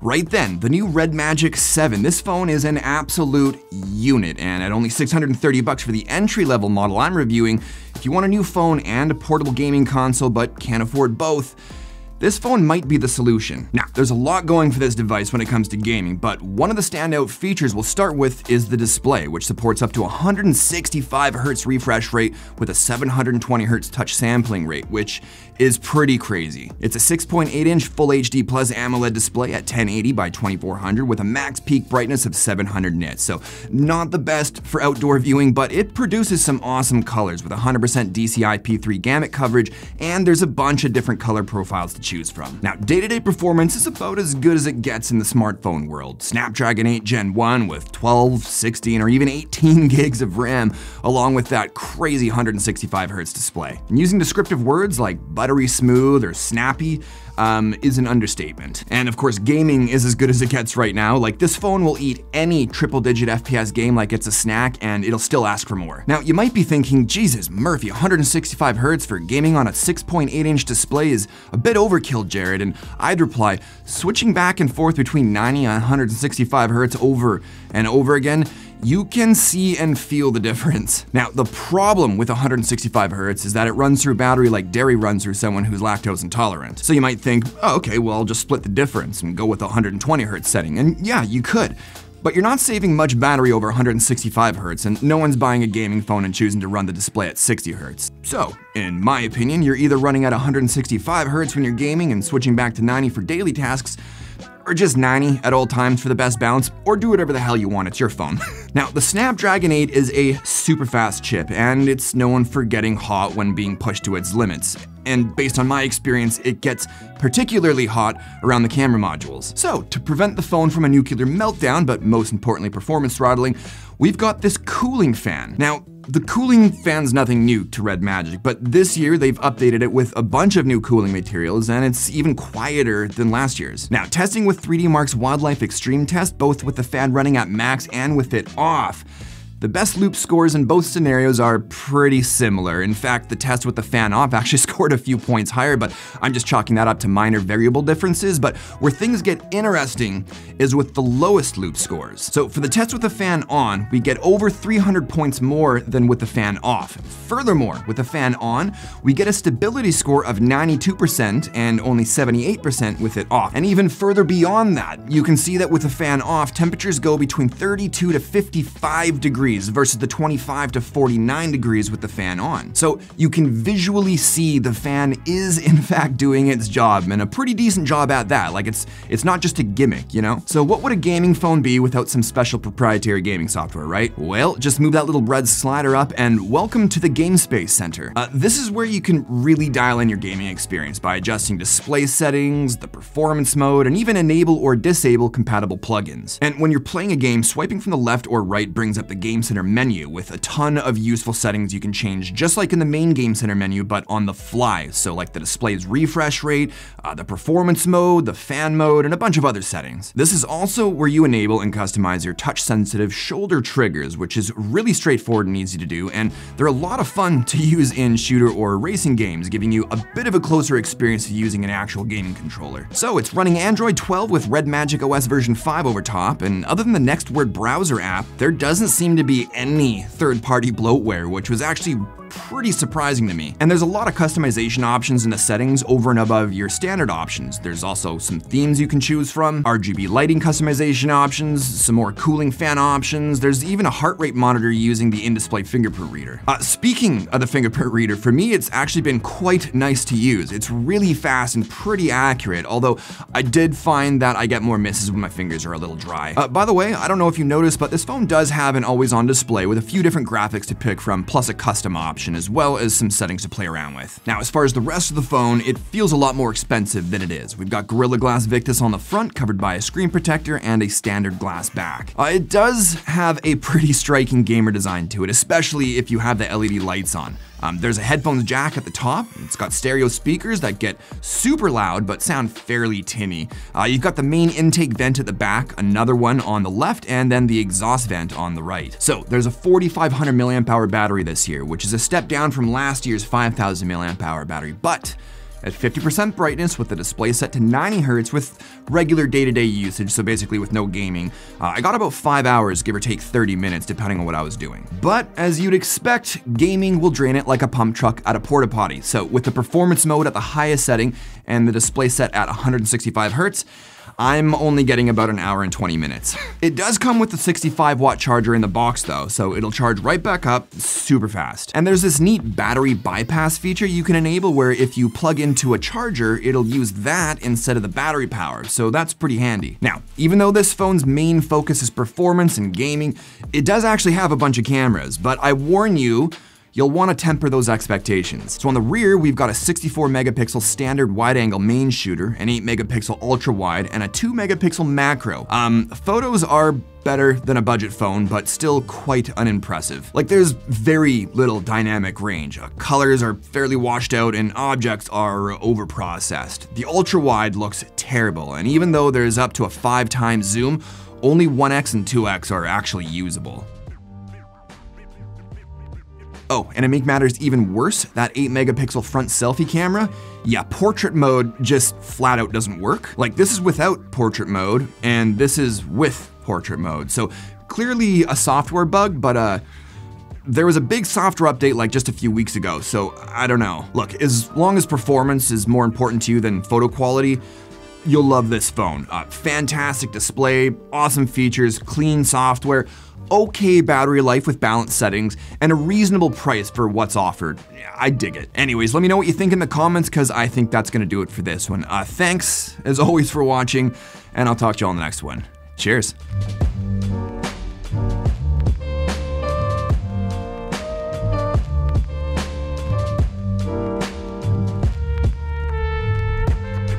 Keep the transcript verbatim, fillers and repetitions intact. Right then, the new Red Magic seven. This phone is an absolute unit, and at only six hundred thirty bucks for the entry-level model I'm reviewing, if you want a new phone and a portable gaming console but can't afford both, this phone might be the solution. Now, there's a lot going for this device when it comes to gaming, but one of the standout features we'll start with is the display, which supports up to one hundred sixty-five hertz refresh rate with a seven hundred twenty hertz touch sampling rate, which is pretty crazy. It's a six point eight inch Full H D Plus AMOLED display at ten eighty by twenty-four hundred with a max peak brightness of seven hundred nits. So not the best for outdoor viewing, but it produces some awesome colors with one hundred percent D C I P three gamut coverage, and there's a bunch of different color profiles to choose from. Now, day-to-day performance is about as good as it gets in the smartphone world. Snapdragon eight gen one with twelve, sixteen, or even eighteen gigs of RAM, along with that crazy one hundred sixty-five hertz display. And using descriptive words like buttery smooth or snappy um, is an understatement. And of course, gaming is as good as it gets right now. Like, this phone will eat any triple-digit F P S game like it's a snack, and it'll still ask for more. Now, you might be thinking, Jesus, Murphy, one hundred sixty-five hertz for gaming on a six point eight inch display is a bit over overkill, Jared, and I'd reply, switching back and forth between ninety and one hundred sixty-five hertz over and over again, you can see and feel the difference. Now, the problem with one hundred sixty-five hertz is that it runs through battery like dairy runs through someone who's lactose intolerant. So you might think, oh, okay, well, I'll just split the difference and go with the one hundred twenty hertz setting, and yeah, you could. But you're not saving much battery over one hundred sixty-five hertz, and no one's buying a gaming phone and choosing to run the display at sixty hertz. So, in my opinion, you're either running at one hundred sixty-five hertz when you're gaming and switching back to ninety for daily tasks, or just ninety at all times for the best balance, or do whatever the hell you want, it's your phone. Now, the Snapdragon eight is a super fast chip, and it's known for getting hot when being pushed to its limits. And based on my experience, it gets particularly hot around the camera modules. So, to prevent the phone from a nuclear meltdown, but most importantly performance throttling, we've got this cooling fan. Now, the cooling fan's nothing new to Red Magic, but this year they've updated it with a bunch of new cooling materials, and it's even quieter than last year's. Now, testing with three D Mark's Wildlife Extreme Test, both with the fan running at max and with it off, the best loop scores in both scenarios are pretty similar. In fact, the test with the fan off actually scored a few points higher, but I'm just chalking that up to minor variable differences. But where things get interesting is with the lowest loop scores. So for the test with the fan on, we get over three hundred points more than with the fan off. Furthermore, with the fan on, we get a stability score of ninety-two percent and only seventy-eight percent with it off. And even further beyond that, you can see that with the fan off, temperatures go between thirty-two to fifty-five degrees versus the twenty-five to forty-nine degrees with the fan on. So you can visually see the fan is in fact doing its job, and a pretty decent job at that. Like, it's it's not just a gimmick, you know? So what would a gaming phone be without some special proprietary gaming software, right? Well, just move that little red slider up and welcome to the Game Space Center. Uh, this is where you can really dial in your gaming experience by adjusting display settings, the performance mode, and even enable or disable compatible plugins. And when you're playing a game, swiping from the left or right brings up the game Center menu with a ton of useful settings you can change, just like in the main Game Center menu, but on the fly. So like the display's refresh rate, uh, the performance mode, the fan mode, and a bunch of other settings. This is also where you enable and customize your touch-sensitive shoulder triggers, which is really straightforward and easy to do, and they're a lot of fun to use in shooter or racing games, giving you a bit of a closer experience to using an actual gaming controller. So it's running Android twelve with Red Magic O S version five over top, and other than the Next Word browser app, there doesn't seem to be any third-party bloatware, which was actually pretty surprising to me. And there's a lot of customization options in the settings over and above your standard options. There's also some themes you can choose from, R G B lighting customization options, some more cooling fan options. There's even a heart rate monitor using the in-display fingerprint reader. Uh, speaking of the fingerprint reader, for me, it's actually been quite nice to use. It's really fast and pretty accurate, although I did find that I get more misses when my fingers are a little dry. Uh, by the way, I don't know if you noticed, but this phone does have an always-on display with a few different graphics to pick from, plus a custom option, as well as some settings to play around with. Now, as far as the rest of the phone, it feels a lot more expensive than it is. We've got Gorilla Glass Victus on the front, covered by a screen protector and a standard glass back. Uh, it does have a pretty striking gamer design to it, especially if you have the L E D lights on. Um, there's a headphones jack at the top. It's got stereo speakers that get super loud but sound fairly tinny. Uh, you've got the main intake vent at the back, another one on the left, and then the exhaust vent on the right. So there's a forty-five hundred milliamp hour battery this year, which is a step down from last year's five thousand milliamp hour battery, but at fifty percent brightness with the display set to ninety hertz with regular day-to-day usage, so basically with no gaming. Uh, I got about five hours, give or take thirty minutes, depending on what I was doing. But as you'd expect, gaming will drain it like a pump truck at a porta potty. So with the performance mode at the highest setting and the display set at one hundred sixty-five hertz, I'm only getting about an hour and twenty minutes. It does come with the sixty-five watt charger in the box though, so it'll charge right back up super fast. And there's this neat battery bypass feature you can enable where if you plug into a charger, it'll use that instead of the battery power, so that's pretty handy. Now, even though this phone's main focus is performance and gaming, it does actually have a bunch of cameras, but I warn you, you'll want to temper those expectations. So on the rear, we've got a sixty-four megapixel standard wide-angle main shooter, an eight megapixel ultra-wide, and a two megapixel macro. Um, photos are better than a budget phone, but still quite unimpressive. Like, there's very little dynamic range. Uh, colors are fairly washed out and objects are over-processed. The ultra-wide looks terrible, and even though there's up to a five times zoom, only one X and two X are actually usable. Oh, and to make matters even worse, that eight megapixel front selfie camera, yeah, portrait mode just flat out doesn't work. Like, this is without portrait mode, and this is with portrait mode. So clearly a software bug, but uh, there was a big software update like just a few weeks ago, so I don't know. Look, as long as performance is more important to you than photo quality, you'll love this phone. Uh, fantastic display, awesome features, clean software, okay battery life with balanced settings, and a reasonable price for what's offered. I dig it. Anyways, let me know what you think in the comments, because I think that's going to do it for this one. Uh, thanks, as always, for watching, and I'll talk to you all in the next one. Cheers.